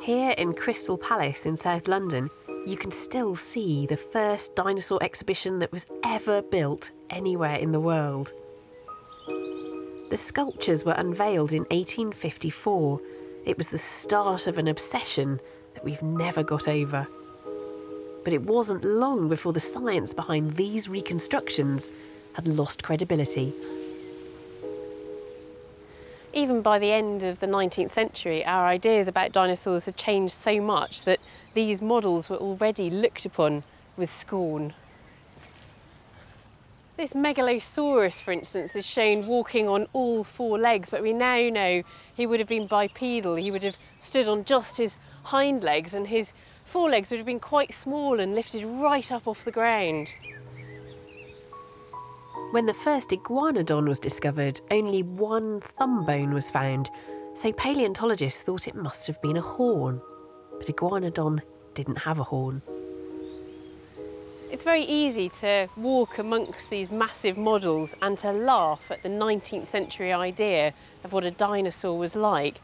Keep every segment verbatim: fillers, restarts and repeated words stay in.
Here in Crystal Palace in South London, you can still see the first dinosaur exhibition that was ever built anywhere in the world. The sculptures were unveiled in eighteen fifty-four. It was the start of an obsession that we've never got over. But it wasn't long before the science behind these reconstructions had lost credibility. Even by the end of the nineteenth century, our ideas about dinosaurs had changed so much that these models were already looked upon with scorn. This Megalosaurus, for instance, is shown walking on all four legs, but we now know he would have been bipedal. He would have stood on just his hind legs, and his forelegs would have been quite small and lifted right up off the ground. When the first Iguanodon was discovered, only one thumb bone was found, so paleontologists thought it must have been a horn. But Iguanodon didn't have a horn. It's very easy to walk amongst these massive models and to laugh at the nineteenth century idea of what a dinosaur was like.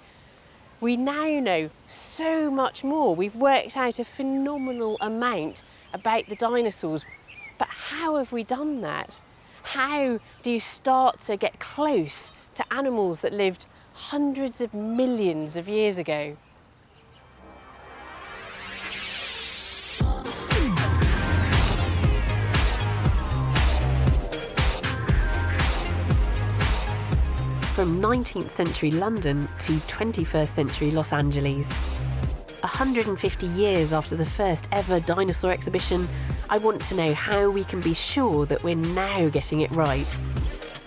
We now know so much more. We've worked out a phenomenal amount about the dinosaurs, but how have we done that? How do you start to get close to animals that lived hundreds of millions of years ago? From nineteenth century London to twenty-first century Los Angeles. one hundred fifty years after the first ever dinosaur exhibition, I want to know how we can be sure that we're now getting it right.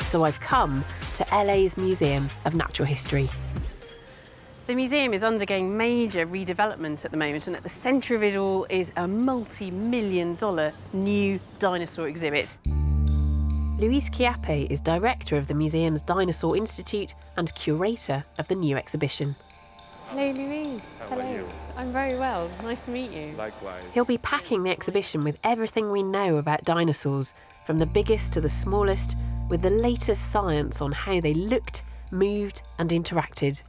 So I've come to L A's Museum of Natural History. The museum is undergoing major redevelopment at the moment, and at the centre of it all is a multi-million dollar new dinosaur exhibit. Luis Chiappe is director of the museum's Dinosaur Institute and curator of the new exhibition. Hello, Luis. How Hello. Are you? I'm very well. Nice to meet you. Likewise. He'll be packing the exhibition with everything we know about dinosaurs, from the biggest to the smallest, with the latest science on how they looked, moved and interacted.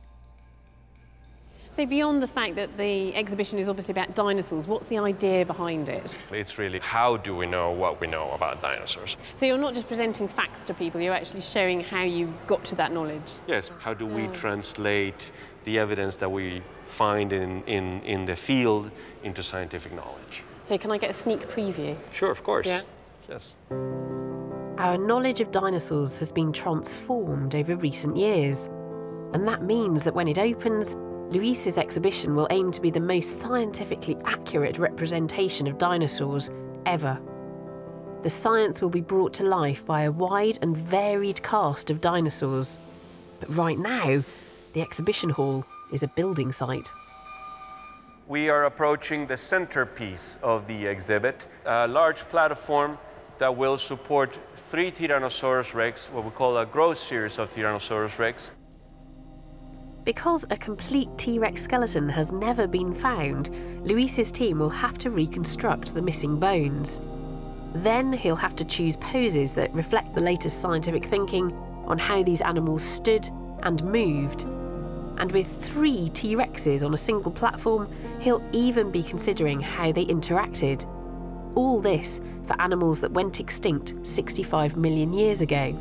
So beyond the fact that the exhibition is obviously about dinosaurs, what's the idea behind it? It's really how do we know what we know about dinosaurs. So you're not just presenting facts to people, you're actually showing how you got to that knowledge. Yes, how do we oh. translate the evidence that we find in, in, in the field into scientific knowledge. So can I get a sneak preview? Sure, of course. Yeah. Yes. Our knowledge of dinosaurs has been transformed over recent years, and that means that when it opens, Luis's exhibition will aim to be the most scientifically accurate representation of dinosaurs ever. The science will be brought to life by a wide and varied cast of dinosaurs. But right now, the exhibition hall is a building site. We are approaching the centerpiece of the exhibit, a large platform that will support three Tyrannosaurus rex, what we call a growth series of Tyrannosaurus rex. Because a complete T-Rex skeleton has never been found, Luis's team will have to reconstruct the missing bones. Then he'll have to choose poses that reflect the latest scientific thinking on how these animals stood and moved. And with three T-Rexes on a single platform, he'll even be considering how they interacted. All this for animals that went extinct sixty-five million years ago.